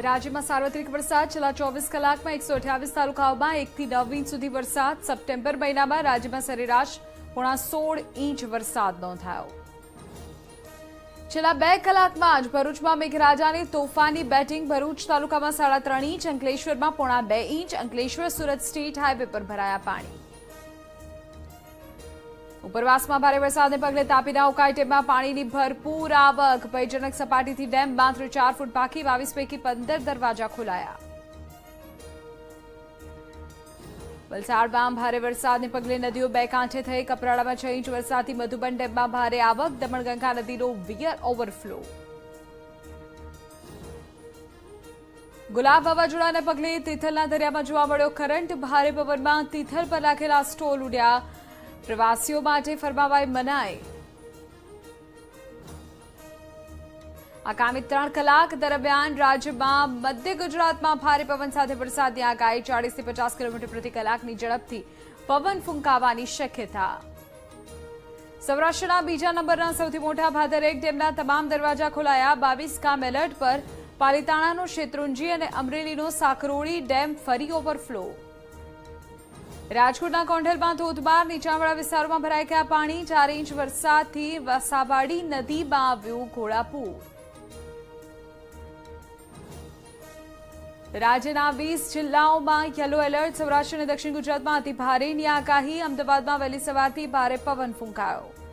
राज्य में सार्वत्रिक वरसाद छेल्ला 24 कलाक में 128 तालुकाओं में 1 થી 9 इंच सुधी वरसाद। सप्टेम्बर महीना में राज्य में सरेराश पौना 16 इंच वरसाद नोंधायो। छेल्ला 2 कलाक में भरूच में मेघराजा ने तोफानी बेटिंग। भरूच तालुका में 3.5 इंच, अंकलेश्वर में पौना 2 inch. Ankleshwar Surat state highway पर भराया पाणी। उपरवास में भारे वरसाद ने पगले तापीना उकाई डेम में पानी की भरपूर आवक। भयजनक सपाटी थी डेम मात्र 4 फूट बाकी। 22 पैकी 15 दरवाजा खोलाया। वलसाड में भारे वरसाद ने पगले नदीओ बे कांठे थई। कपराड़ा में 6 इंच वरसाद थी मधुबन डेम में भारे आवक। दमणगंगा नदी नो वियर ओवरफ्लो। गुलाब वावाजोड़ा ने पगले तीथलना दरिया में जोवा मळ्यो करंट। भारे पवन में तीथल पर लाखेला स्टोल उड्या। प्रवासीओ माटे फरमावाई मनाई। आगामी 3 कलाक दरमियान राज्य में मध्य गुजरात में भारे पवन साथ वरसाद की आगाही। 40 થી 50 किलोमीटर प्रति कलाक की झड़पथी पवन फूंकावानी शक्यता। सौराष्ट्रना बीजा नंबरना सौथी मोटा भादर 1 डेमना तमाम दरवाजा खोलाया। 22 गाम एलर्ट पर। पालीताणानो शेत्रुंजी और अमरेलीनो साकरोड़ी डेम फरी ओवरफ्लो। राजकोटना कोंढल में धोधमार नीचाणवाड़ा विस्तारों में भराई गया पानी। 4 इंच वरसाद थी वसावाड़ी नदी में आव्यू घोड़ापूर। राज्यना 20 जिल्लाओं में येलो एलर्ट। सौराष्ट्र ने दक्षिण गुजरात में अति भारे आगाही। अमदावाद में वहेली सवारथी भारे पवन फूंकायो।